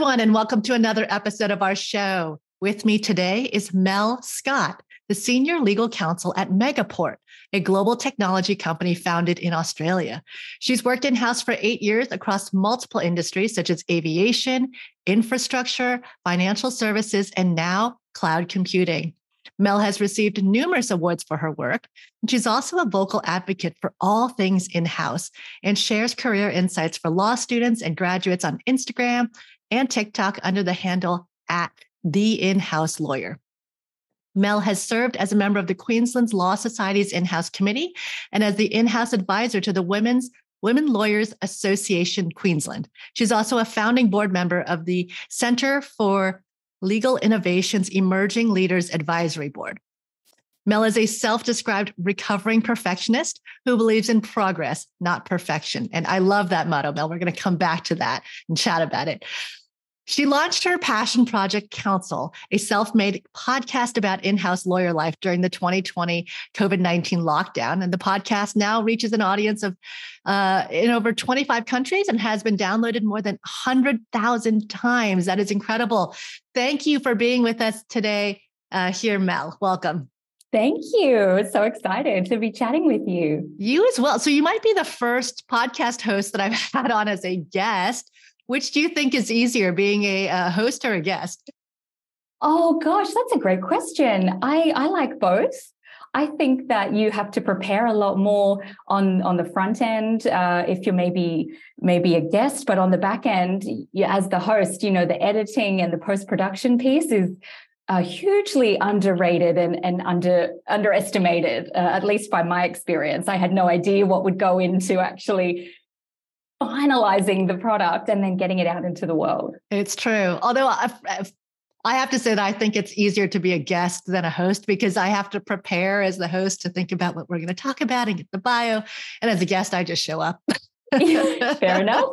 everyone, and welcome to another episode of our show. With me today is Mel Scott, the Senior Legal Counsel at Megaport, a global technology company founded in Australia. She's worked in-house for 8 years across multiple industries such as aviation, infrastructure, financial services, and now cloud computing. Mel has received numerous awards for her work. She's also a vocal advocate for all things in-house and shares career insights for law students and graduates on Instagram and TikTok under the handle @TheInHouseLawyer. Mel has served as a member of the Queensland Law Society's in-house committee and as the in-house advisor to the Women Lawyers Association Queensland. She's also a founding board member of the Center for Legal Innovations Emerging Leaders Advisory Board. Mel is a self-described recovering perfectionist who believes in progress, not perfection. And I love that motto, Mel. We're going to come back to that and chat about it. She launched her Passion Project Council, a self-made podcast about in-house lawyer life during the 2020 COVID-19 lockdown. And the podcast now reaches an audience of in over 25 countries and has been downloaded more than 100,000 times. That is incredible. Thank you for being with us today here, Mel. Welcome. Thank you. So excited to be chatting with you. You as well. So you might be the first podcast host that I've had on as a guest. Which do you think is easier, being a host or a guest? Oh, gosh, that's a great question. I like both. I think that you have to prepare a lot more on the front end if you're maybe a guest, but on the back end, as the host, you know, the editing and the post-production piece is hugely underrated and underestimated, at least by my experience. I had no idea what would go into actually finalizing the product and then getting it out into the world. It's true. Although I have to say that I think it's easier to be a guest than a host because I have to prepare as the host to think about what we're going to talk about and get the bio. And as a guest, I just show up. Fair enough.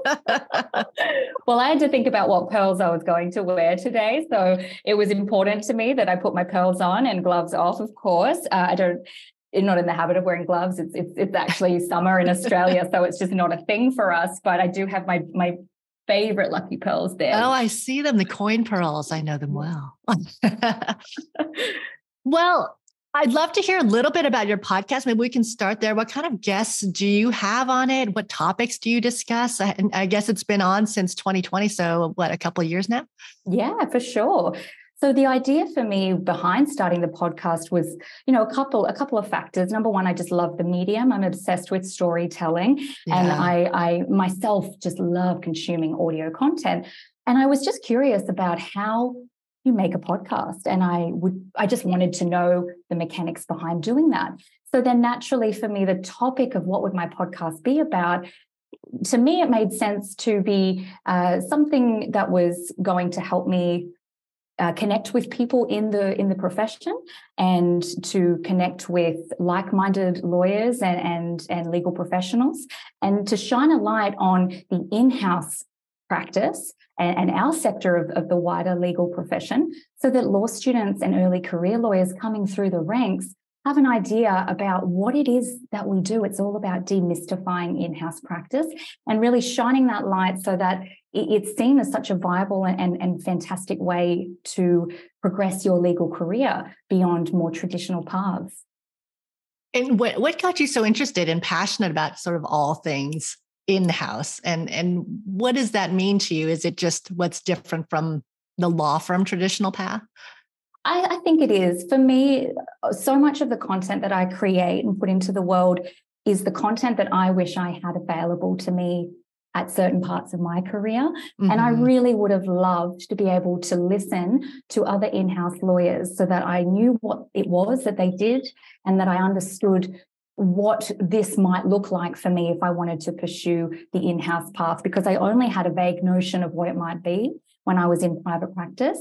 Well, I had to think about what pearls I was going to wear today. So it was important to me that I put my pearls on and gloves off, of course. Not in the habit of wearing gloves. It's actually summer in Australia, so it's just not a thing for us. But I do have my favorite lucky pearls there. Oh, I see them, the coin pearls. I know them well. Well, I'd love to hear a little bit about your podcast. Maybe we can start there. What kind of guests do you have on it? What topics do you discuss? I guess it's been on since 2020, so what, a couple of years now? Yeah, for sure. So the idea for me behind starting the podcast was, you know, a couple of factors. Number one, I just love the medium. I'm obsessed with storytelling, and I myself just love consuming audio content. And I was just curious about how you make a podcast, and I just wanted to know the mechanics behind doing that. So then naturally for me, the topic of what would my podcast be about, to me, it made sense to be something that was going to help me connect with people in the profession and to connect with like-minded lawyers and legal professionals, and to shine a light on the in-house practice and our sector of the wider legal profession, so that law students and early career lawyers coming through the ranks have an idea about what it is that we do. It's all about demystifying in-house practice and really shining that light so that it's seen as such a viable and fantastic way to progress your legal career beyond more traditional paths. And what got you so interested and passionate about sort of all things in-house? And what does that mean to you? Is it just what's different from the law firm traditional path? I think it is. For me, so much of the content that I create and put into the world is the content that I wish I had available to me at certain parts of my career. Mm-hmm. And I really would have loved to be able to listen to other in-house lawyers so that I knew what it was that they did and that I understood what this might look like for me if I wanted to pursue the in-house path, because I only had a vague notion of what it might be when I was in private practice.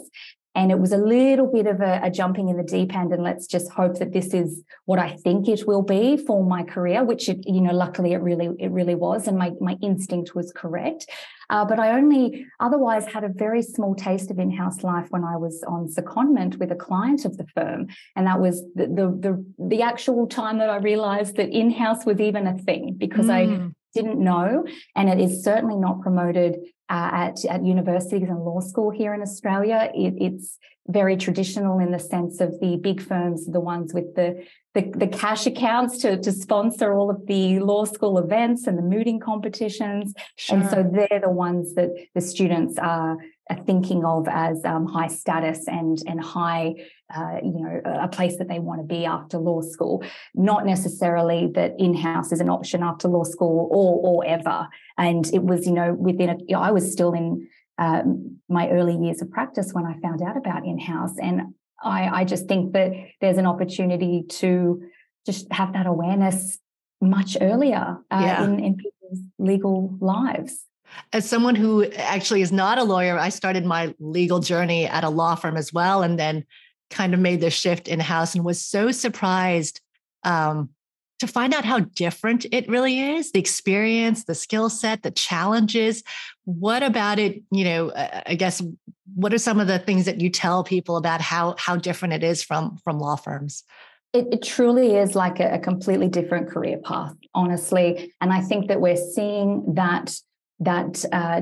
And it was a little bit of a jumping in the deep end, and let's just hope that this is what I think it will be for my career, which, it, you know, luckily it really was. And my instinct was correct. But I only otherwise had a very small taste of in-house life when I was on secondment with a client of the firm. And that was the actual time that I realized that in-house was even a thing, because I didn't know, and it is certainly not promoted at universities and law school here in Australia. It's very traditional in the sense of the big firms, the ones with the cash accounts to sponsor all of the law school events and the mooting competitions. Sure. And so they're the ones that the students are thinking of as high status and high, a place that they want to be after law school. Not necessarily that in-house is an option after law school or ever. And it was, I was still in my early years of practice when I found out about in-house. And I just think that there's an opportunity to just have that awareness much earlier in people's legal lives. As someone who actually is not a lawyer, I started my legal journey at a law firm as well, and then kind of made the shift in-house and was so surprised to find out how different it really is, the experience, the skill set, the challenges. What about it, I guess, what are some of the things that you tell people about how different it is from law firms? It truly is like a completely different career path, honestly. And I think that we're seeing that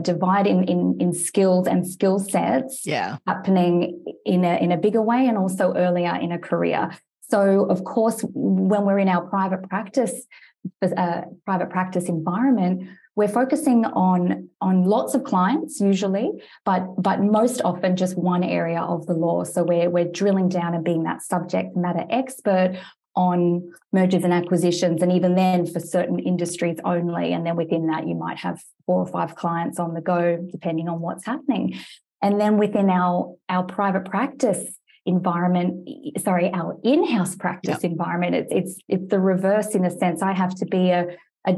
divide in skills and skill sets happening in a bigger way and also earlier in a career. So, of course, when we're in our private practice environment, we're focusing on lots of clients usually, but most often just one area of the law. So we're drilling down and being that subject matter expert on mergers and acquisitions, and even then for certain industries only. And then within that, you might have 4 or 5 clients on the go, depending on what's happening. And then within our private practice environment, our in-house practice environment, it's the reverse in a sense. I have to be a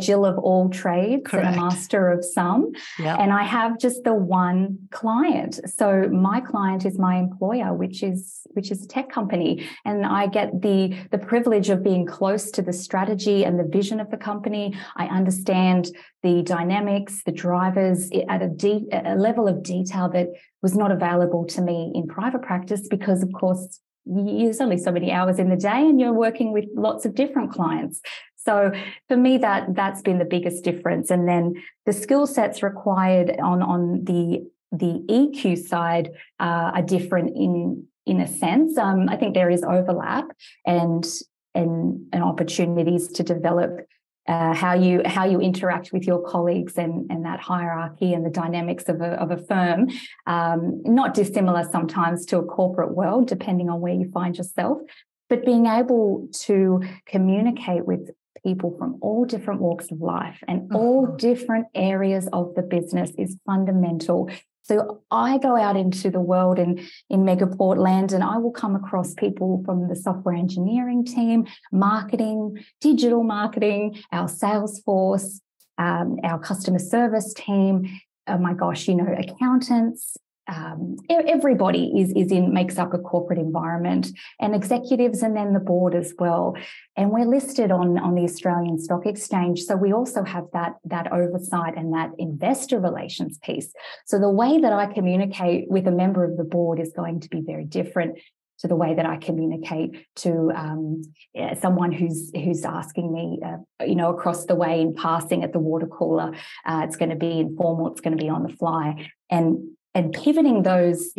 Jill of all trades. Correct. And a master of some. Yep. And I have just the one client. So my client is my employer, which is a tech company. And I get the privilege of being close to the strategy and the vision of the company. I understand the dynamics, the drivers at a level of detail that was not available to me in private practice because, of course, there's only so many hours in the day and you're working with lots of different clients. So for me, that's been the biggest difference. And then the skill sets required on the EQ side are different in a sense. I think there is overlap and opportunities to develop how you interact with your colleagues and that hierarchy and the dynamics of a firm. Not dissimilar sometimes to a corporate world, depending on where you find yourself, but being able to communicate with people from all different walks of life and all different areas of the business is fundamental. So I go out into the world and in Megaport land, and I will come across people from the software engineering team, marketing, digital marketing, our sales force, our customer service team, oh my gosh, accountants. Everybody makes up a corporate environment, and executives, and then the board as well. And we're listed on the Australian Stock Exchange. So we also have that oversight and that investor relations piece. So the way that I communicate with a member of the board is going to be very different to the way that I communicate to someone who's asking me, across the way in passing at the water cooler. It's going to be informal. It's going to be on the fly. And pivoting those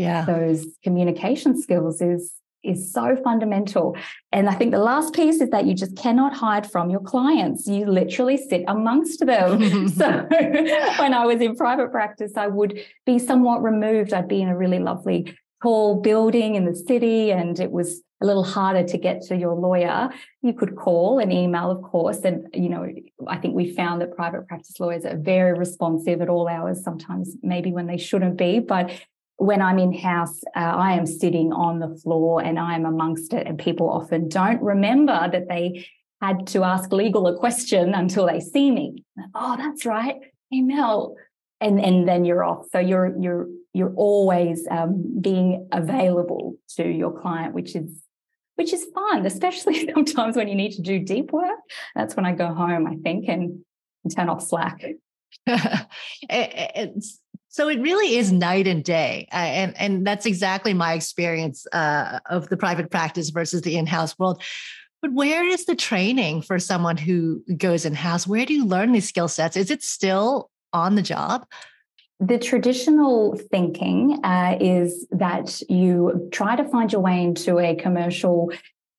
communication skills is so fundamental. And I think the last piece is that you just cannot hide from your clients. You literally sit amongst them. So when I was in private practice, I would be somewhat removed. I'd be in a really lovely tall building in the city, and it was a little harder to get to your lawyer. You could call and email, of course. And, I think we found that private practice lawyers are very responsive at all hours, sometimes maybe when they shouldn't be. But when I'm in-house, I am sitting on the floor and I'm amongst it. And people often don't remember that they had to ask legal a question until they see me. Oh, that's right. Email. And then you're off. So you're always being available to your client, which is fun, especially sometimes when you need to do deep work. That's when I go home, I think, and turn off Slack. So it really is night and day. And that's exactly my experience of the private practice versus the in-house world. But where is the training for someone who goes in-house? Where do you learn these skill sets? Is it still on the job? The traditional thinking is that you try to find your way into a commercial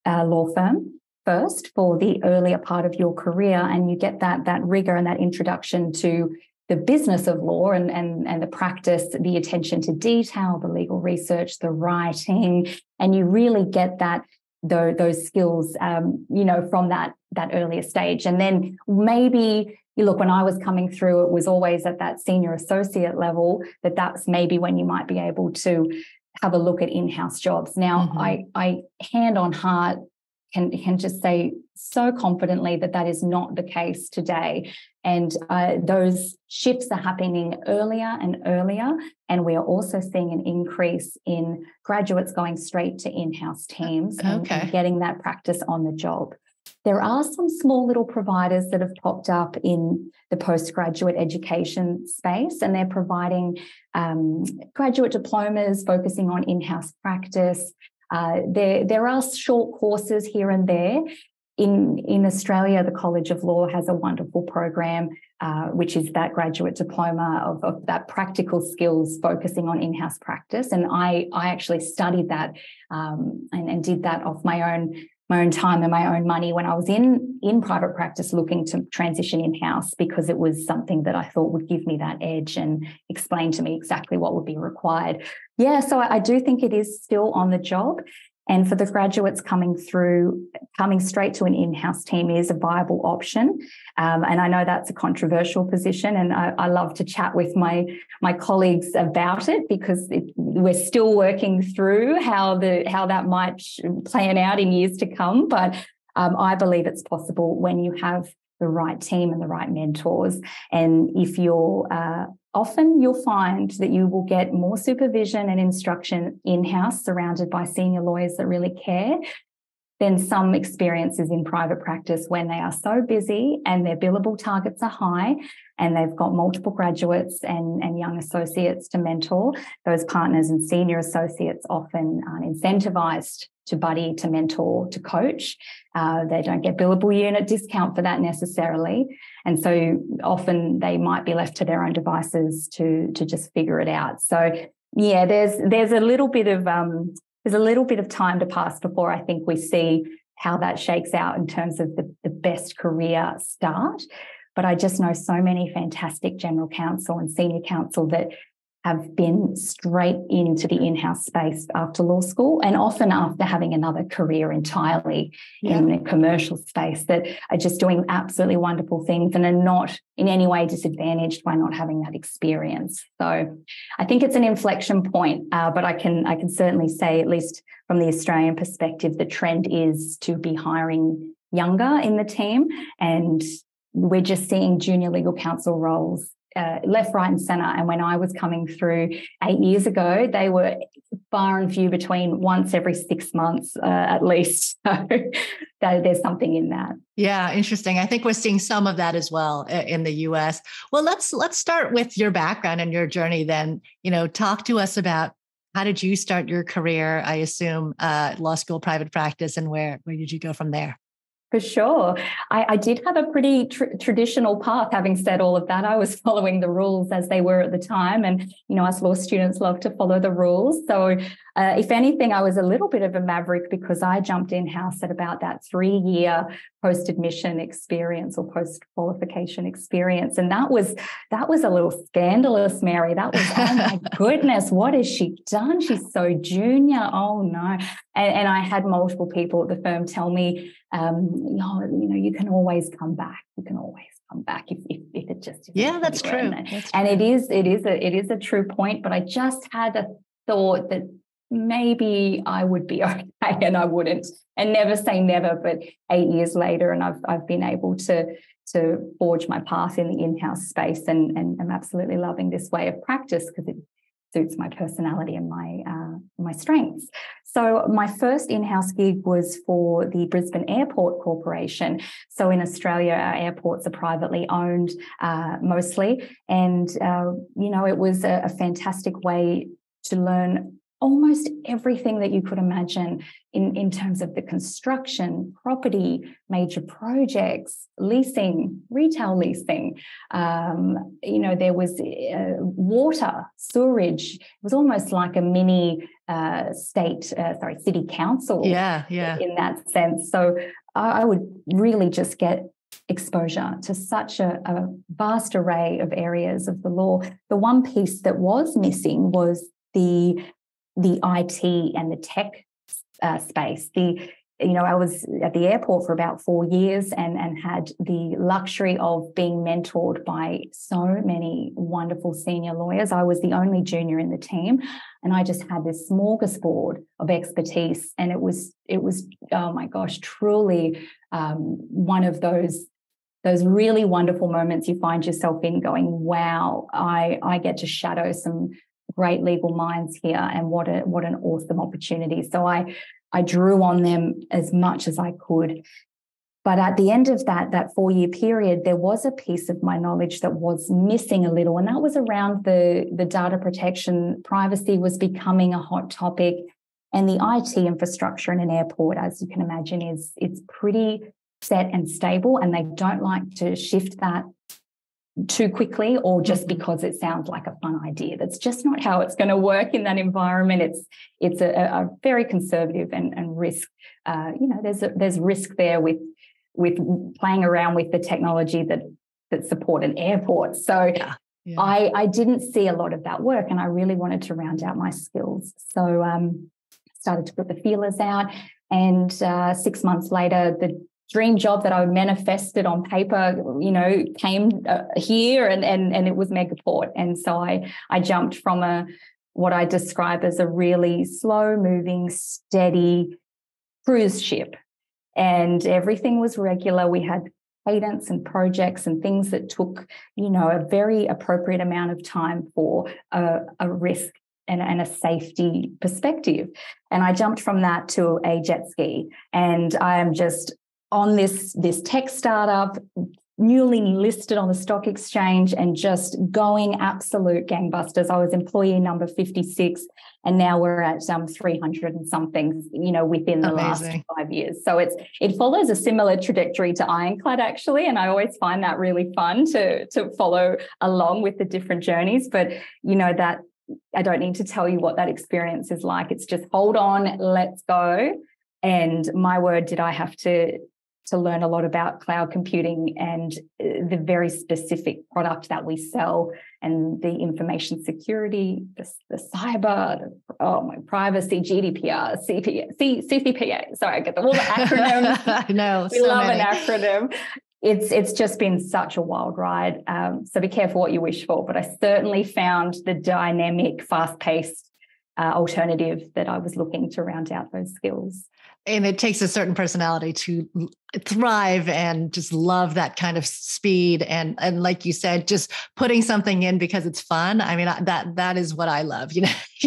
law firm first for the earlier part of your career, and you get that rigor and that introduction to the business of law and the practice, the attention to detail, the legal research, the writing, and you really get that those skills, from that earlier stage. And then maybe, look, when I was coming through, it was always at that senior associate level that's maybe when you might be able to have a look at in-house jobs. Now, mm-hmm. I hand on heart can just say so confidently that is not the case today. And those shifts are happening earlier, and we are also seeing an increase in graduates going straight to in-house teams and getting that practice on the job. There are some small little providers that have popped up in the postgraduate education space, and they're providing graduate diplomas focusing on in-house practice. There are short courses here and there. In Australia, the College of Law has a wonderful program, which is that graduate diploma of that practical skills focusing on in-house practice. And I actually studied that and did that off my own time and my own money when I was in private practice looking to transition in-house, because it was something that I thought would give me that edge and explain to me exactly what would be required. Yeah, so I do think it is still on the job. And for the graduates coming straight to an in-house team is a viable option. And I know that's a controversial position, and I love to chat with my colleagues about it, because we're still working through how that might plan out in years to come. But I believe it's possible when you have the right team and the right mentors. And if you're often you'll find that you will get more supervision and instruction in-house, surrounded by senior lawyers that really care, than some experiences in private practice when they are so busy and their billable targets are high and they've got multiple graduates and young associates to mentor. Those partners and senior associates often aren't incentivized to buddy, to mentor, to coach. They don't get billable unit discount for that necessarily. And so often they might be left to their own devices to just figure it out. So yeah, there's a little bit of time to pass before I think we see how that shakes out in terms of the best career start. But I just know so many fantastic general counsel and senior counsel that have been straight into the in-house space after law school, and often after having another career entirely in the commercial space, that are just doing absolutely wonderful things and are not in any way disadvantaged by not having that experience. So I think it's an inflection point, but I can certainly say, at least from the Australian perspective, the trend is to be hiring younger in the team, and we're just seeing junior legal counsel roles left, right and centre. And when I was coming through 8 years ago, they were far and few between, once every 6 months at least. So there's something in that. Yeah, interesting. I think we're seeing some of that as well in the US. Well, let's start with your background and your journey then. You know, talk to us about how did you start your career, I assume, law school, private practice, and where did you go from there? For sure. I did have a pretty traditional path. Having said all of that, I was following the rules as they were at the time. And, you know, us law students love to follow the rules. So if anything, I was a little bit of a maverick, because I jumped in-house at about that 3-year post-admission experience or post-qualification experience. And that was a little scandalous, Mary. That was, oh my goodness, what has she done? She's so junior. Oh no. And I had multiple people at the firm tell me, you can always come back. You can always come back if it just. Yeah, that's true. And it is a true point. But I just had a thought that maybe I would be okay, and I wouldn't. And never say never. But 8 years later, and I've been able to forge my path in the in-house space, and I'm absolutely loving this way of practice, because it suits my personality and my strengths. So my first in-house gig was for the Brisbane Airport Corporation. So in Australia, our airports are privately owned mostly. And, it was a fantastic way to learn almost everything that you could imagine in terms of the construction, property, major projects, leasing, retail leasing. There was water, sewerage. It was almost like a mini city council. Yeah. In that sense. So I would really just get exposure to such a vast array of areas of the law. The one piece that was missing was the IT and the tech space. I was at the airport for about 4 years and had the luxury of being mentored by so many wonderful senior lawyers. I was the only junior in the team, and I just had this smorgasbord of expertise. And it was oh my gosh, truly one of those really wonderful moments you find yourself in, going, wow, I get to shadow some great legal minds here, and what an awesome opportunity. So I drew on them as much as I could. But at the end of that 4-year period, there was a piece of my knowledge that was missing a little, and that was around the data protection. Privacy was becoming a hot topic, and the IT infrastructure in an airport, as you can imagine, it's pretty set and stable, and they don't like to shift that too quickly, or just because it sounds like a fun idea. That's just not how it's going to work in that environment. It's a very conservative and risk. There's risk there with playing around with the technology that support an airport. So yeah. I didn't see a lot of that work, and I really wanted to round out my skills. So started to put the feelers out, and 6 months later, the dream job that I manifested on paper, came here, and it was Megaport. And so I jumped from what I describe as a really slow-moving, steady cruise ship, and everything was regular. We had cadence and projects and things that took, a very appropriate amount of time for a risk and a safety perspective. And I jumped from that to a jet ski, and I am just on this tech startup, newly listed on the stock exchange, and just going absolute gangbusters. I was employee number 56, and now we're at 300 and something, within the Amazing. Last 5 years. So it follows a similar trajectory to Ironclad, actually, and I always find that really fun to follow along with the different journeys. But that I don't need to tell you what that experience is like. It's just hold on, let's go. And my word, did I have to learn a lot about cloud computing and the very specific product that we sell, and the information security, the cyber, my privacy, GDPR, CCPA. Sorry, I get all the acronyms. I know. We love an acronym. It's just been such a wild ride. So be careful what you wish for. But I certainly found the dynamic, fast-paced alternative that I was looking to round out those skills. And it takes a certain personality to thrive and just love that kind of speed. And like you said, just putting something in because it's fun. I mean, that is what I love. You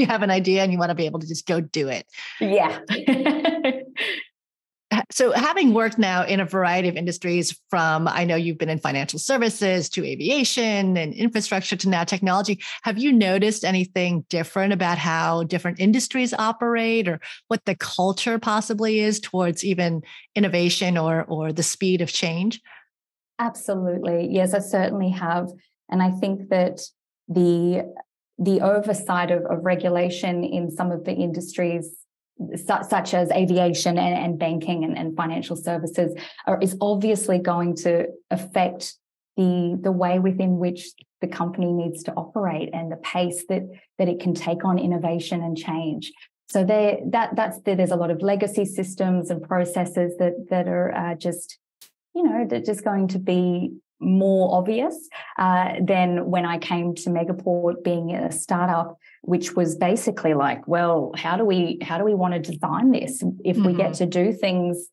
have an idea and you want to be able to just go do it. Yeah. So having worked now in a variety of industries, from, I know you've been in financial services to aviation and infrastructure to now technology, have you noticed anything different about how different industries operate, or what the culture possibly is towards even innovation or the speed of change? Absolutely. Yes, I certainly have. And I think that the oversight of regulation in some of the industries, such as aviation and banking and financial services, is obviously going to affect the way within which the company needs to operate, and the pace that it can take on innovation and change. So there's a lot of legacy systems and processes that are just going to be more obvious than when I came to Megaport, being a startup, which was basically like, well, how do we want to design this if we get to do things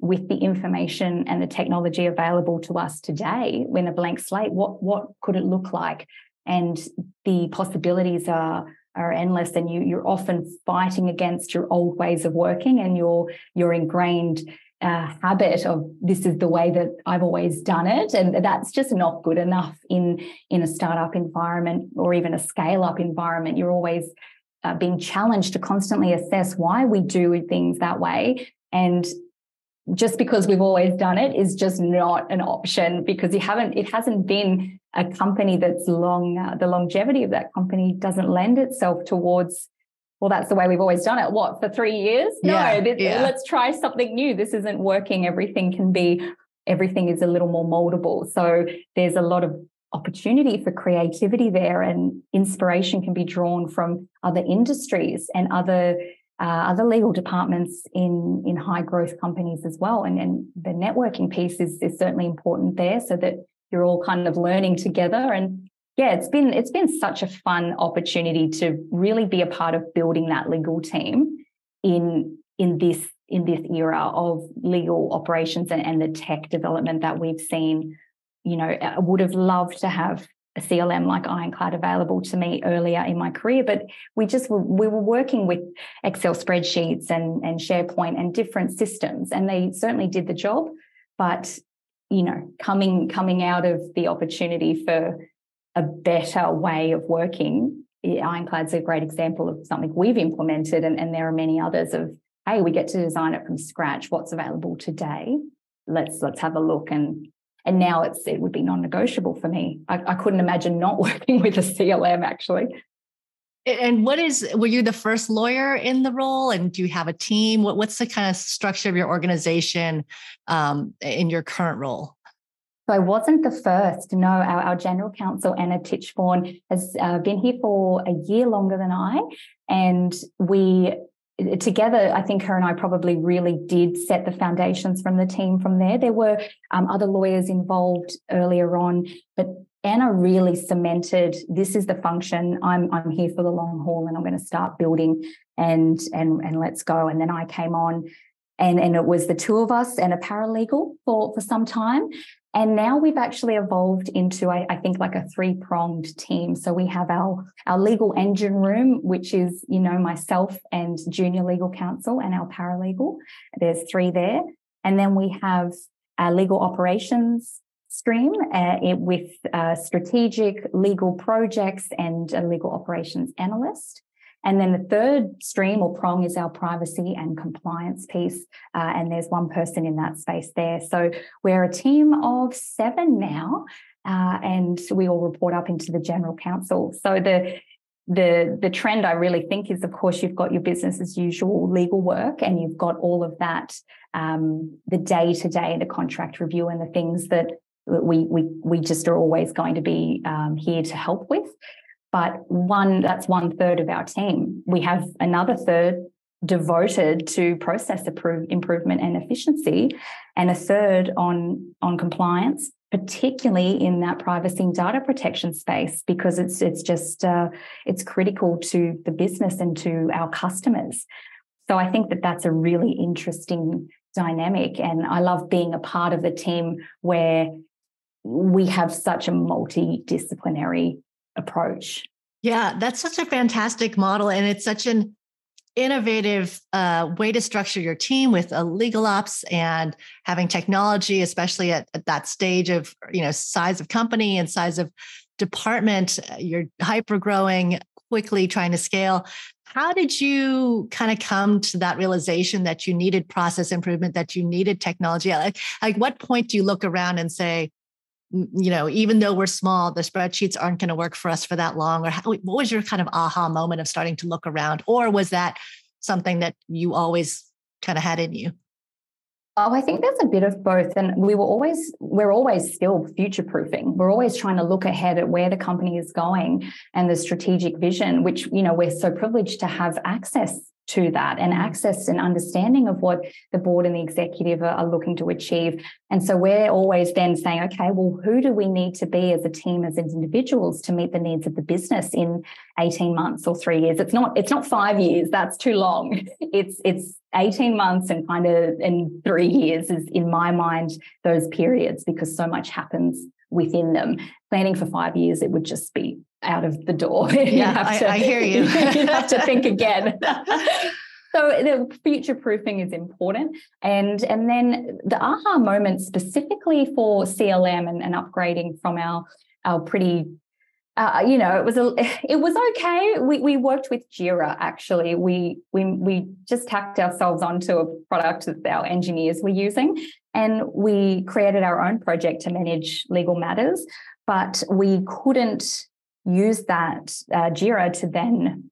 with the information and the technology available to us today, when a blank slate, what could it look like? And the possibilities are endless, and you're often fighting against your old ways of working and your ingrained habit of, this is the way that I've always done it, and that's just not good enough in a startup environment, or even a scale-up environment. You're always being challenged to constantly assess why we do things that way. And just because we've always done it is just not an option, because it hasn't been a company that's long, the longevity of that company doesn't lend itself towards, well, that's the way we've always done it. What, for 3 years? No, Let's try something new. This isn't working. Everything is a little more moldable. So there's a lot of opportunity for creativity there, and inspiration can be drawn from other industries and other legal departments in high growth companies as well. And the networking piece is certainly important there, so that you're all kind of learning together. And yeah, it's been such a fun opportunity to really be a part of building that legal team in this era of legal operations and the tech development that we've seen. You know, I would have loved to have a CLM like Ironclad available to me earlier in my career, but we were working with Excel spreadsheets and SharePoint and different systems, and they certainly did the job. But, you know, coming out of the opportunity for a better way of working, Ironclad's a great example of something we've implemented, and there are many others of, hey, we get to design it from scratch. What's available today? Let's have a look. And now it would be non-negotiable for me. I couldn't imagine not working with a CLM, actually. And were you the first lawyer in the role? And do you have a team? What's the kind of structure of your organization in your current role? So I wasn't the first. No, our general counsel, Anna Titchborne, has been here for a year longer than I. And together, I think her and I probably really did set the foundations from the team from there. There were other lawyers involved earlier on, but Anna really cemented, this is the function. I'm here for the long haul, and I'm going to start building and let's go. And then I came on, and it was the two of us and a paralegal for some time. And now we've actually evolved into, I think, like a three-pronged team. So we have our legal engine room, which is, you know, myself and junior legal counsel and our paralegal. There's three there. And then we have our legal operations stream with strategic legal projects and a legal operations analyst. And then the third stream or prong is our privacy and compliance piece. And there's one person in that space there. So we're a team of seven now, and we all report up into the general counsel. So the trend I really think is, of course, you've got your business as usual legal work, and you've got all of that, the day-to-day, the contract review and the things that we just are always going to be here to help with. But that's one third of our team. We have another third devoted to process improvement and efficiency, and a third on compliance, particularly in that privacy and data protection space, because it's just it's critical to the business and to our customers. So I think that that's a really interesting dynamic, and I love being a part of the team where we have such a multidisciplinary approach. Yeah, that's such a fantastic model. And it's such an innovative way to structure your team with a legal ops and having technology, especially at that stage of, you know, size of company and size of department. You're hyper growing quickly, trying to scale. How did you kind of come to that realization that you needed process improvement, that you needed technology? Like what point do you look around and say, you know, even though we're small, the spreadsheets aren't going to work for us for that long? Or what was your kind of aha moment of starting to look around? Or was that something that you always kind of had in you? Oh, I think that's a bit of both. And we're always still future-proofing. We're always trying to look ahead at where the company is going and the strategic vision, which, you know, we're so privileged to have access to that and access and understanding of what the board and the executive are looking to achieve. And so we're always then saying, okay, well, who do we need to be as a team, as individuals, to meet the needs of the business in 18 months or 3 years? It's not 5 years. That's too long. It's 18 months and kind of in 3 years is, in my mind, those periods, because so much happens within them. Planning for 5 years, it would just be out of the door. I hear you. You have to think again. So the future-proofing is important. And then the aha moment specifically for CLM and upgrading from our pretty you know, it was okay. We worked with JIRA, actually. We just tacked ourselves onto a product that our engineers were using, and we created our own project to manage legal matters, but we couldn't use that JIRA to then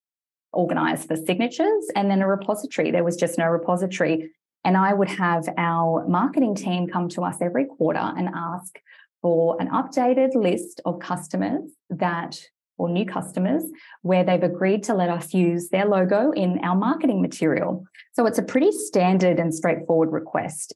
organise for signatures and then a repository. There was just no repository. And I would have our marketing team come to us every quarter and ask for an updated list of customers or new customers, where they've agreed to let us use their logo in our marketing material. So it's a pretty standard and straightforward request.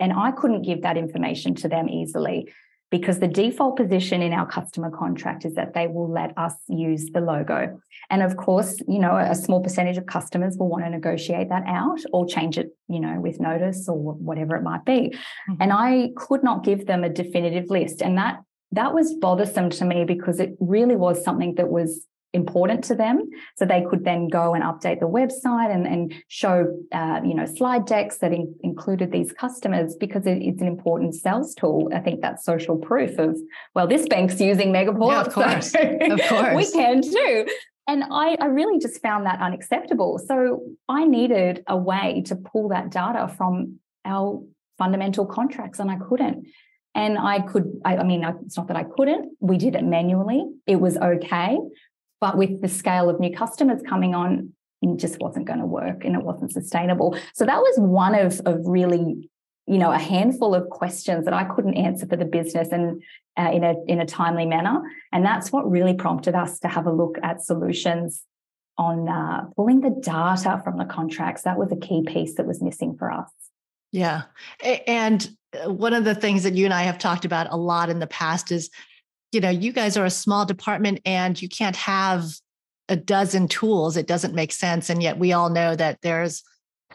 And I couldn't give that information to them easily, because the default position in our customer contract is that they will let us use the logo. And of course, you know, a small percentage of customers will want to negotiate that out or change it, you know, with notice or whatever it might be. Mm-hmm. And I could not give them a definitive list. And that was bothersome to me, because it really was something that was important to them. So they could then go and update the website and show, you know, slide decks that included these customers, because it's an important sales tool. I think that's social proof of, well, this bank's using Megaport. Yeah, of course. So of course. We can too. And I really just found that unacceptable. So I needed a way to pull that data from our fundamental contracts, and I couldn't. And it's not that I couldn't. We did it manually. It was okay. But with the scale of new customers coming on, it just wasn't going to work, and it wasn't sustainable. So that was one of really, you know, a handful of questions that I couldn't answer for the business and in a timely manner. And that's what really prompted us to have a look at solutions on pulling the data from the contracts. That was a key piece that was missing for us. Yeah. And one of the things that you and I have talked about a lot in the past is, you know, you guys are a small department and you can't have a dozen tools. It doesn't make sense. And yet we all know that there's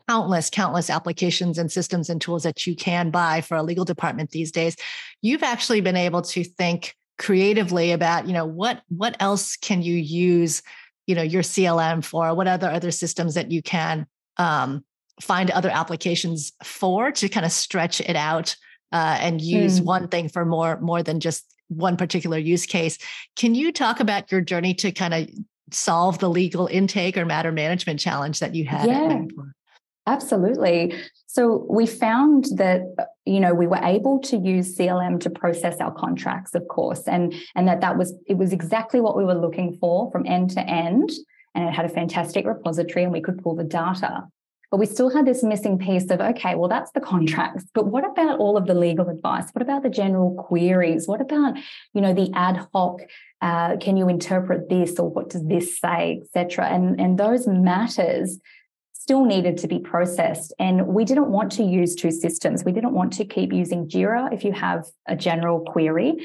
countless applications and systems and tools that you can buy for a legal department these days. You've actually been able to think creatively about, you know, what else can you use, you know, your CLM for? What other systems that you can find other applications for, to kind of stretch it out and use one thing for more than just one particular use case. Can you talk about your journey to kind of solve the legal intake or matter management challenge that you had? Yeah, absolutely. So we found that, you know, we were able to use CLM to process our contracts, of course, and that was exactly what we were looking for from end to end. And it had a fantastic repository and we could pull the data. But we still had this missing piece of, okay, well, that's the contracts, but what about all of the legal advice? What about the general queries? What about, you know, the ad hoc, can you interpret this, or what does this say, et cetera? And those matters still needed to be processed. And we didn't want to use two systems. We didn't want to keep using JIRA if you have a general query,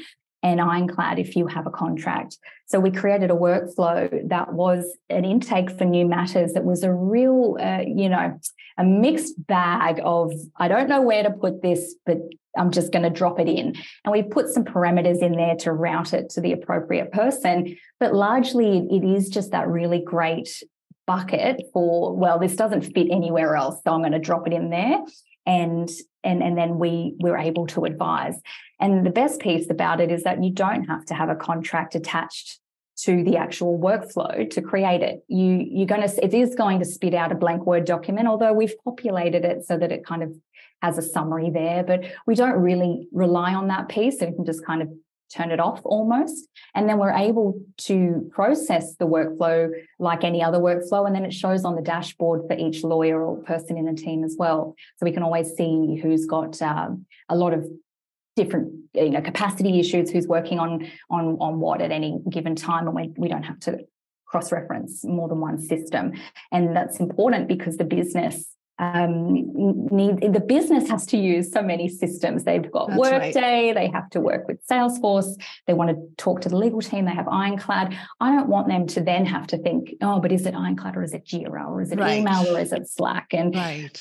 and Ironclad if you have a contract. So we created a workflow that was an intake for new matters that was a real, you know, a mixed bag of, I don't know where to put this, but I'm just going to drop it in. And we put some parameters in there to route it to the appropriate person. But largely it is just that really great bucket for, well, this doesn't fit anywhere else, so I'm going to drop it in there. And then we were able to advise. And the best piece about it is that you don't have to have a contract attached to the actual workflow to create it. It is going to spit out a blank Word document, although we've populated it so that it kind of has a summary there. But we don't really rely on that piece, so we can just kind of turn it off almost. And then we're able to process the workflow like any other workflow. And then it shows on the dashboard for each lawyer or person in the team as well. So we can always see who's got a lot of different, you know, capacity issues, who's working on what at any given time. And we don't have to cross-reference more than one system. And that's important because the business has to use so many systems. They've got Workday, they have to work with Salesforce, they want to talk to the legal team, they have Ironclad. I don't want them to then have to think, oh, but is it Ironclad or is it JIRA or is it email or is it Slack? And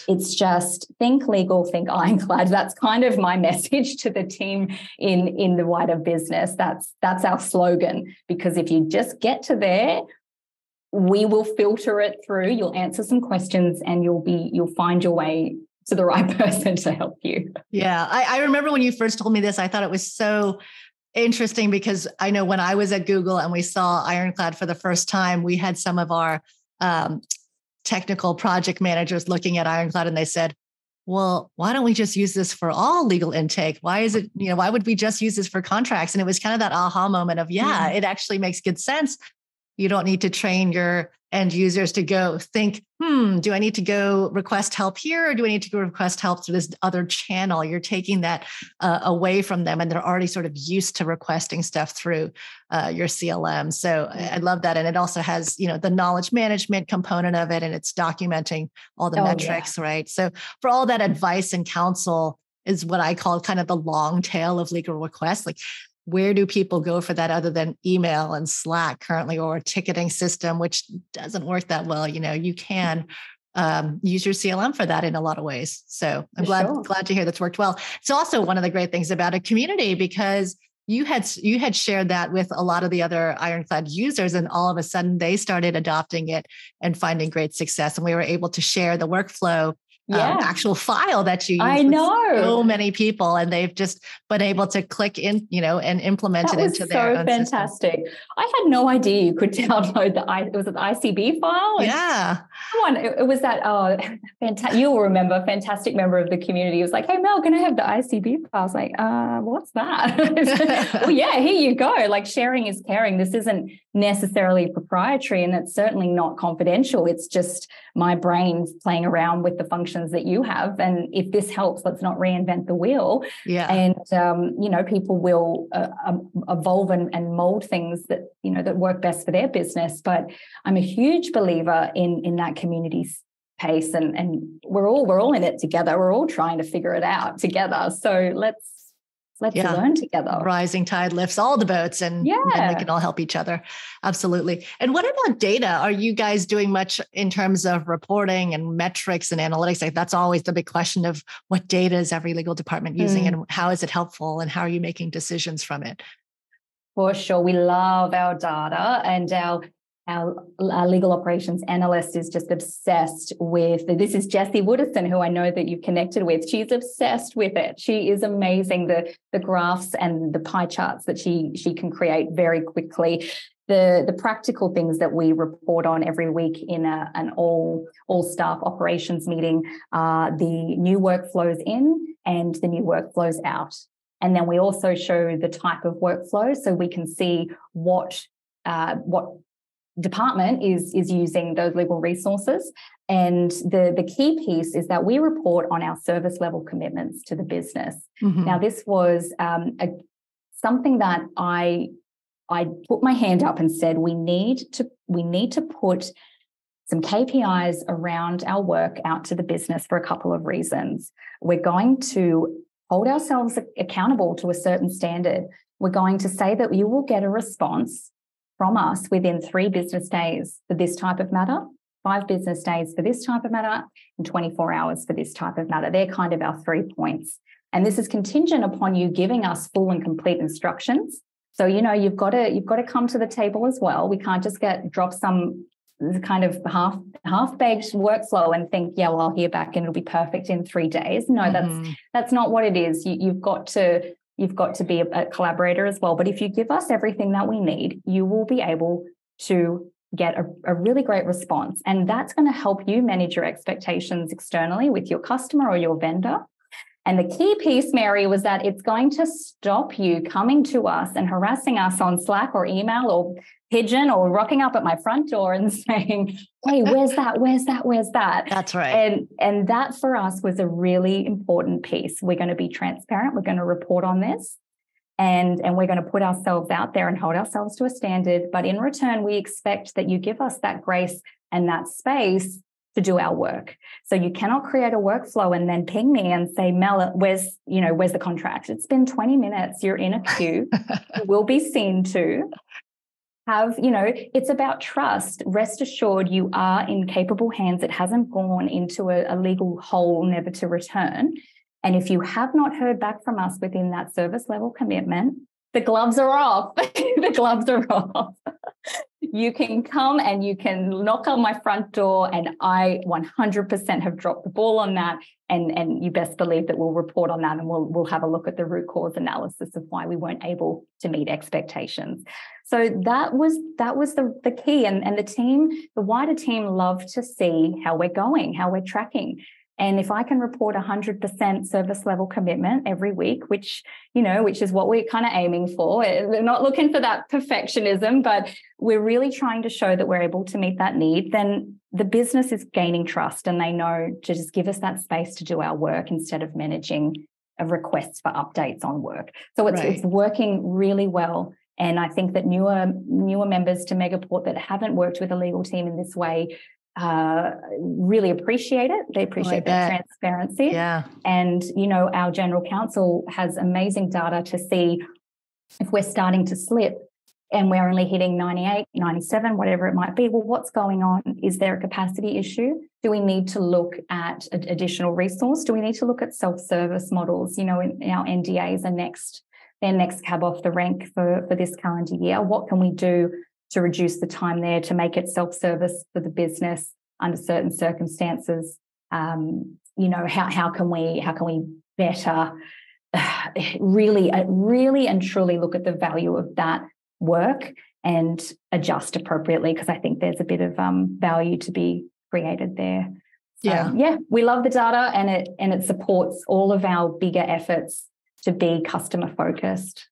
it's just think legal, think Ironclad. That's kind of my message to the team in the wider business. That's our slogan, because if you just get to there, we will filter it through. You'll answer some questions and you'll find your way to the right person to help you. Yeah. I remember when you first told me this, I thought it was so interesting because I know when I was at Google and we saw Ironclad for the first time, we had some of our technical project managers looking at Ironclad and they said, well, why don't we just use this for all legal intake? Why is it, you know, why would we just use this for contracts? And it was kind of that aha moment of, it actually makes good sense. You don't need to train your end users to go think, do I need to go request help here? Or do I need to go request help through this other channel? You're taking that away from them and they're already sort of used to requesting stuff through your CLM. So I love that. And it also has, you know, the knowledge management component of it and it's documenting all the metrics, right? So for all that advice and counsel is what I call kind of the long tail of legal requests. Like, where do people go for that other than email and Slack currently, or a ticketing system, which doesn't work that well? You know, you can use your CLM for that in a lot of ways. So I'm glad to hear that's worked well. It's also one of the great things about a community because you had shared that with a lot of the other Ironclad users, and all of a sudden they started adopting it and finding great success. And we were able to share the workflow. Yeah. Actual file that you use. I know so many people, and they've just been able to click in, you know, and implement it into their own system. So fantastic! I had no idea you could download the ICB file. Yeah, it was that fantastic. You'll remember, fantastic member of the community was like, "Hey Mel, can I have the ICB file?" I was like, "What's that?" Well, yeah, here you go. Like, sharing is caring. This isn't necessarily proprietary, and it's certainly not confidential. It's just my brain playing around with the functions that you have, and if this helps, let's not reinvent the wheel. Yeah, and you know, people will evolve and mold things that, you know, that work best for their business. But I'm a huge believer in that community space, and we're all in it together. We're all trying to figure it out together. So let's learn together. Rising tide lifts all the boats, and then we can all help each other. Absolutely. And what about data? Are you guys doing much in terms of reporting and metrics and analytics? Like, that's always the big question of what data is every legal department using and how is it helpful and how are you making decisions from it? For sure. We love our data, and our legal operations analyst is just obsessed with it. This is Jessie Wooderson, who I know that you've connected with. She's obsessed with it. She is amazing. The graphs and the pie charts that she can create very quickly. The practical things that we report on every week in an all staff operations meeting are the new workflows in and the new workflows out. And then we also show the type of workflow, so we can see what department is using those legal resources. And the key piece is that we report on our service level commitments to the business. Mm-hmm. Now, this was something that I put my hand up and said, we need to put some KPIs around our work out to the business for a couple of reasons. We're going to hold ourselves accountable to a certain standard. We're going to say that you will get a response from us within 3 business days for this type of matter, 5 business days for this type of matter, and 24 hours for this type of matter. They're kind of our 3 points. And this is contingent upon you giving us full and complete instructions. So, you know, you've got to come to the table as well. We can't just drop some kind of half-baked workflow and think, yeah, well, I'll hear back and it'll be perfect in 3 days. No, that's not what it is. You've got to be a collaborator as well. But if you give us everything that we need, you will be able to get a really great response. And that's going to help you manage your expectations externally with your customer or your vendor. And the key piece, Mary, was that it's going to stop you coming to us and harassing us on Slack or email or Pigeon or rocking up at my front door and saying, hey, where's that? That's right. And that for us was a really important piece. We're going to be transparent. We're going to report on this, and we're going to put ourselves out there and hold ourselves to a standard. But in return, we expect that you give us that grace and that space to do our work. So you cannot create a workflow and then ping me and say, Mel, where's the contract? It's been 20 minutes. You're in a queue. You will be seen to. It's about trust. Rest assured, you are in capable hands. It hasn't gone into a legal hole never to return. And if you have not heard back from us within that service level commitment, the gloves are off. You can come and you can knock on my front door, and I 100% have dropped the ball on that. And you best believe that we'll report on that, and we'll have a look at the root cause analysis of why we weren't able to meet expectations. So that was the key. And the team, the wider team, love to see how we're going, how we're tracking. And if I can report 100% service level commitment every week, which is what we're kind of aiming for, we're not looking for that perfectionism, but we're really trying to show that we're able to meet that need, then the business is gaining trust, and they know to just give us that space to do our work instead of managing a request for updates on work. So it's working really well. And I think that newer members to Megaport that haven't worked with a legal team in this way really appreciate it. They appreciate the transparency. Yeah. And, our general counsel has amazing data to see if we're starting to slip and we're only hitting 98, 97, whatever it might be. Well, what's going on? Is there a capacity issue? Do we need to look at additional resource? Do we need to look at self-service models? Our NDAs are their next cab off the rank for this calendar year. What can we do to reduce the time there, to make it self-service for the business under certain circumstances? How can we better really and truly look at the value of that work and adjust appropriately? Because I think there's a bit of value to be created there. So, we love the data, and it supports all of our bigger efforts to be customer focused.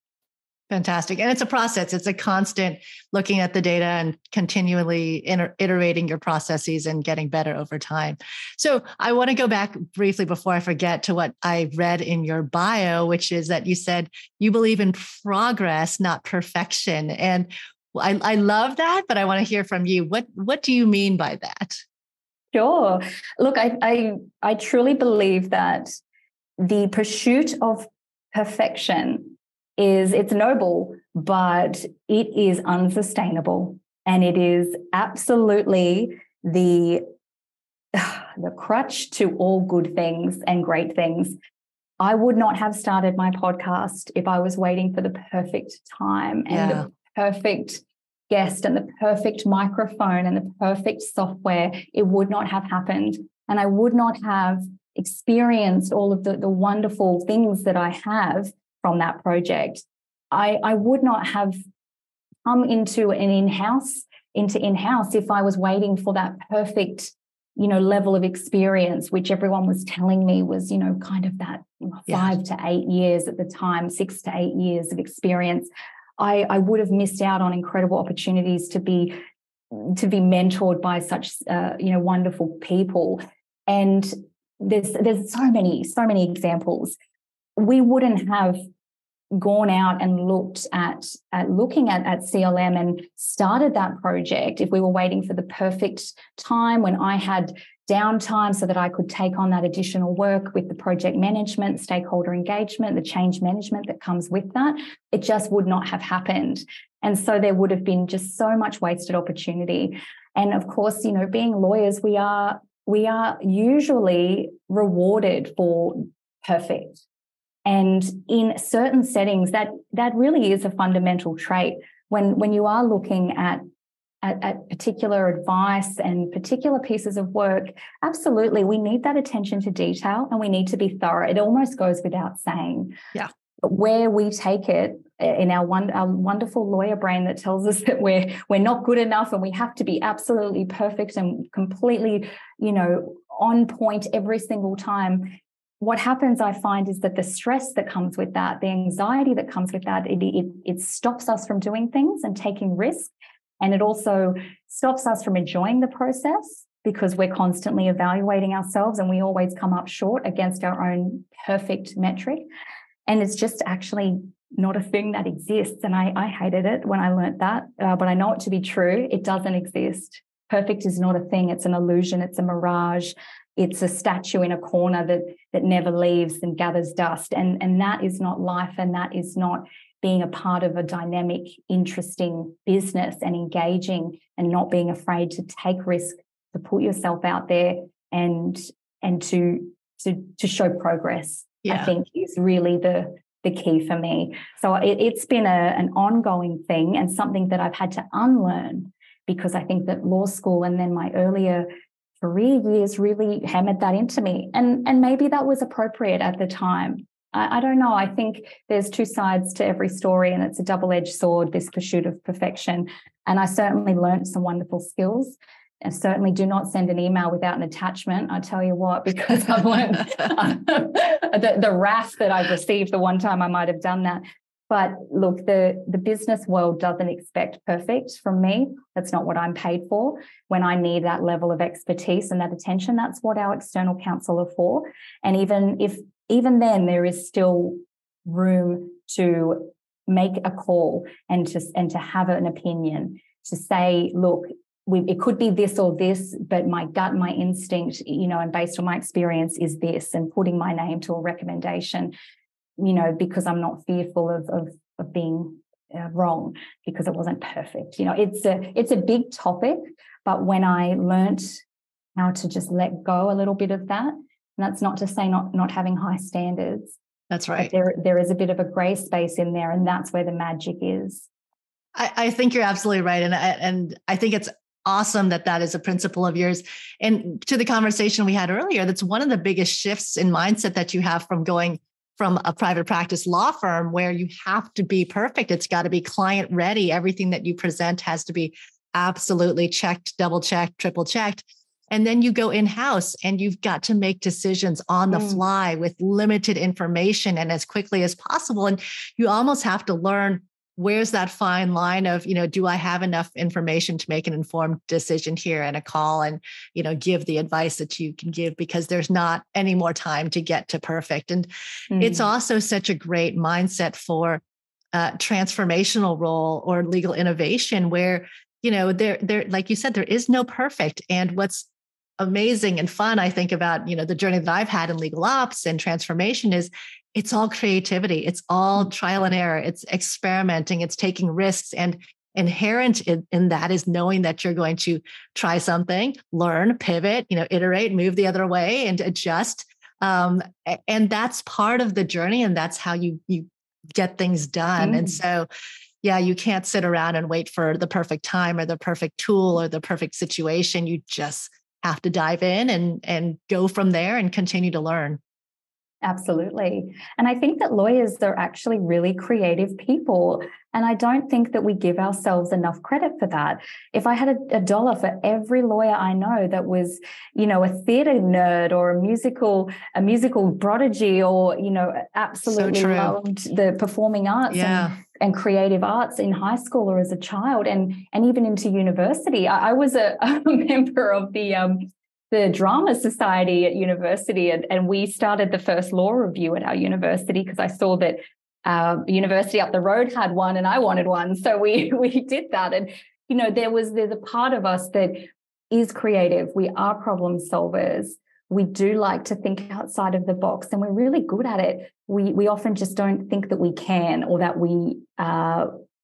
Fantastic. And it's a process. It's a constant looking at the data and continually iterating your processes and getting better over time. So I want to go back briefly before I forget to what I read in your bio, which is that you said you believe in progress, not perfection. And I love that, but I want to hear from you. What do you mean by that? Sure. Look, I truly believe that the pursuit of perfection is, it's noble, but it is unsustainable, and it is absolutely the crutch to all good things and great things. I would not have started my podcast if I was waiting for the perfect time and the perfect guest and the perfect microphone and the perfect software. It would not have happened, and I would not have experienced all of the wonderful things that I have from that project. I would not have come into in-house if I was waiting for that perfect, level of experience, which everyone was telling me was, kind of that 5 to 8 years at the time, 6 to 8 years of experience. I would have missed out on incredible opportunities to be mentored by such, wonderful people. And there's so many examples. We wouldn't have gone out and looked at CLM and started that project if we were waiting for the perfect time when I had downtime so that I could take on that additional work with the project management, stakeholder engagement, the change management that comes with that. It just would not have happened. And so there would have been just so much wasted opportunity. And of course, being lawyers, we are usually rewarded for perfect. And in certain settings, that really is a fundamental trait. When you are looking at particular advice and particular pieces of work, absolutely, we need that attention to detail and we need to be thorough. It almost goes without saying. Yeah. But where we take it in our wonderful lawyer brain that tells us that we're not good enough and we have to be absolutely perfect and completely, on point every single time. What happens, I find, is that the stress that comes with that, the anxiety that comes with that, it stops us from doing things and taking risks. And it also stops us from enjoying the process because we're constantly evaluating ourselves and we always come up short against our own perfect metric. And it's just actually not a thing that exists. And I hated it when I learned that, but I know it to be true. It doesn't exist. Perfect is not a thing. It's an illusion. It's a mirage. It's a statue in a corner that never leaves and gathers dust. And that is not life, and that is not being a part of a dynamic, interesting business and engaging and not being afraid to take risk, to put yourself out there and to show progress, I think is really the key for me. So it's been an ongoing thing and something that I've had to unlearn because I think that law school and then my earlier career years really hammered that into me. And maybe that was appropriate at the time. I don't know. I think there's two sides to every story, and it's a double-edged sword, this pursuit of perfection. And I certainly learned some wonderful skills. And certainly do not send an email without an attachment, I tell you what, because I've learned the wrath that I've received the one time I might have done that. But look, the business world doesn't expect perfect from me. That's not what I'm paid for. When I need that level of expertise and that attention, that's what our external counsel are for. And even then, there is still room to make a call and to have an opinion, to say, look, it could be this or this, but my gut, my instinct, and based on my experience is this, and putting my name to a recommendation, because I'm not fearful of being wrong because it wasn't perfect. It's a big topic, but when I learnt how to just let go a little bit of that, and that's not to say not having high standards. That's right. There is a bit of a grey space in there, and that's where the magic is. I think you're absolutely right, and I think it's awesome that is a principle of yours. And to the conversation we had earlier, that's one of the biggest shifts in mindset that you have from going from a private practice law firm where you have to be perfect. It's got to be client ready. Everything that you present has to be absolutely checked, double checked, triple checked. And then you go in-house and you've got to make decisions on the fly with limited information and as quickly as possible. And you almost have to learn, where's that fine line of, do I have enough information to make an informed decision here and a call and, give the advice that you can give, because there's not any more time to get to perfect. And it's also such a great mindset for transformational role or legal innovation where, there, like you said, there is no perfect. And what's amazing and fun, I think about, the journey that I've had in legal ops and transformation is, it's all creativity. It's all trial and error. It's experimenting. It's taking risks. And inherent in that is knowing that you're going to try something, learn, pivot, iterate, move the other way and adjust. And that's part of the journey. And that's how you get things done. And so, yeah, you can't sit around and wait for the perfect time or the perfect tool or the perfect situation. You just have to dive in and go from there and continue to learn. Absolutely. And I think that lawyers are actually really creative people. And I don't think that we give ourselves enough credit for that. If I had a dollar for every lawyer I know that was, a theatre nerd or a musical prodigy or, absolutely loved the performing arts and creative arts in high school or as a child and even into university. I was a member of the drama society at university. And we started the first law review at our university because I saw that university up the road had one and I wanted one. So we did that. And, there's a part of us that is creative. We are problem solvers. We do like to think outside of the box and we're really good at it. We often just don't think that we can, or that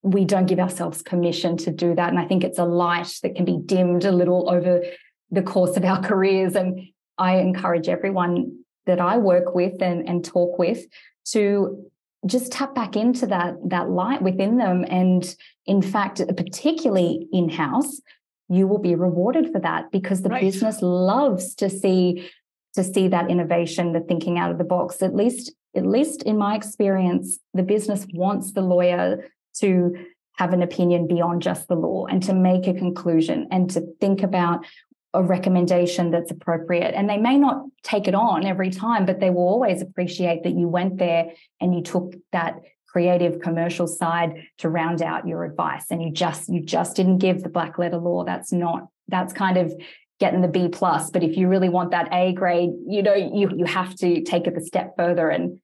we don't give ourselves permission to do that. And I think it's a light that can be dimmed a little over the course of our careers. And I encourage everyone that I work with and talk with to just tap back into that light within them. And in fact, particularly in-house, you will be rewarded for that because the business loves to see that innovation, the thinking out of the box. At least in my experience, the business wants the lawyer to have an opinion beyond just the law and to make a conclusion and to think about a recommendation that's appropriate. And they may not take it on every time, but they will always appreciate that you went there and you took that creative commercial side to round out your advice. And you just didn't give the black letter law. That's kind of getting the B+. But if you really want that A grade, you have to take it a step further and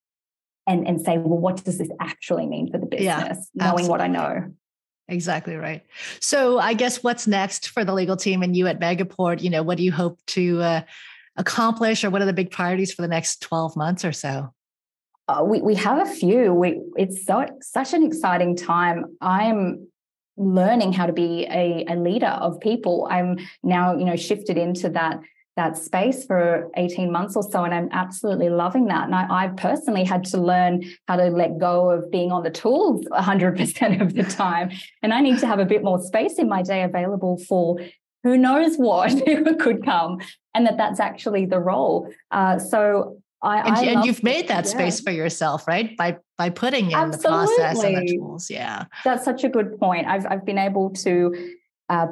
say, well, what does this actually mean for the business? Yeah, knowing what I know. Exactly right. So I guess what's next for the legal team and you at Megaport? What do you hope to accomplish, or what are the big priorities for the next 12 months or so? We have a few. It's such an exciting time. I'm learning how to be a leader of people. I'm now, shifted into that that space for 18 months or so, and I'm absolutely loving that. And I personally had to learn how to let go of being on the tools 100% of the time. And I need to have a bit more space in my day available for who knows what could come, and that's actually the role. You've made that space for yourself, right? By putting in the process and the tools. Yeah. That's such a good point. I've been able to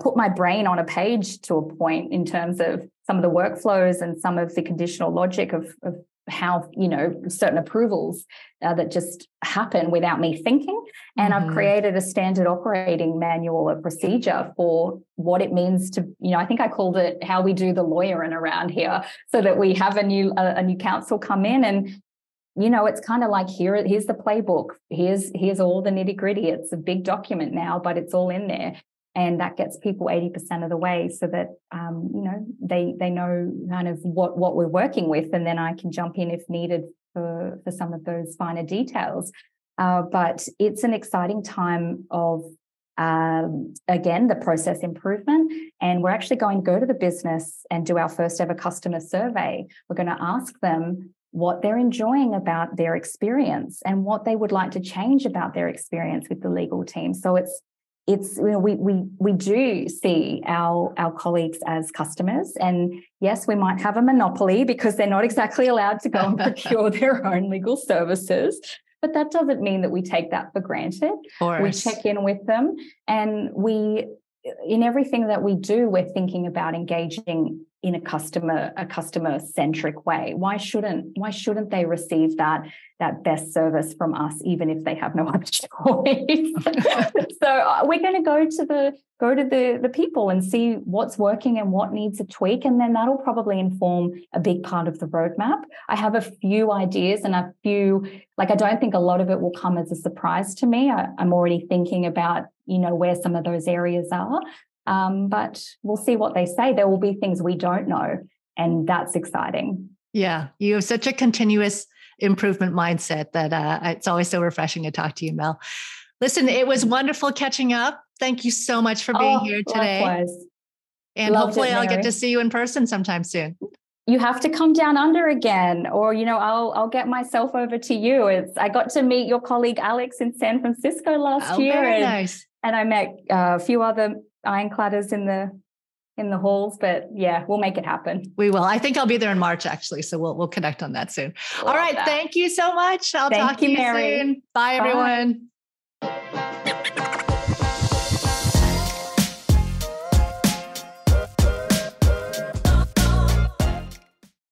put my brain on a page to a point in terms of some of the workflows and some of the conditional logic of how, certain approvals that just happen without me thinking. And I've created a standard operating manual, a procedure for what it means to, I think I called it how we do the lawyering around here, so that we have a new counsel come in and, it's kind of like, here's the playbook. Here's all the nitty gritty. It's a big document now, but it's all in there. And that gets people 80% of the way, so that, they know kind of what we're working with, and then I can jump in if needed for some of those finer details. But it's an exciting time of, again, the process improvement. And we're actually going to go to the business and do our first ever customer survey. We're going to ask them what they're enjoying about their experience and what they would like to change about their experience with the legal team. So it's we do see our colleagues as customers, and yes, we might have a monopoly because they're not exactly allowed to go and procure their own legal services, but that doesn't mean that we take that for granted. We check in with them, and in everything that we do, we're thinking about engaging in a customer centric way. Why shouldn't they receive that best service from us, even if they have no other choice? So we're going to go to the people and see what's working and what needs a tweak, and then that'll probably inform a big part of the roadmap. I have a few ideas and a few, I don't think a lot of it will come as a surprise to me. I'm already thinking about where some of those areas are. But we'll see what they say. There will be things we don't know, and that's exciting. Yeah, you have such a continuous improvement mindset that it's always so refreshing to talk to you, Mel. Listen, it was wonderful catching up. Thank you so much for being here today. Likewise. And loved hopefully it, I'll get to see you in person sometime soon. You have to come down under again, or, I'll get myself over to you. I got to meet your colleague, Alex, in San Francisco last year. Very nice. And I met a few other Ironcladers in the halls, but yeah, we'll make it happen. We will. I think I'll be there in March, actually. So we'll connect on that soon. All right. Thank you so much. I'll talk to you soon. Bye, everyone.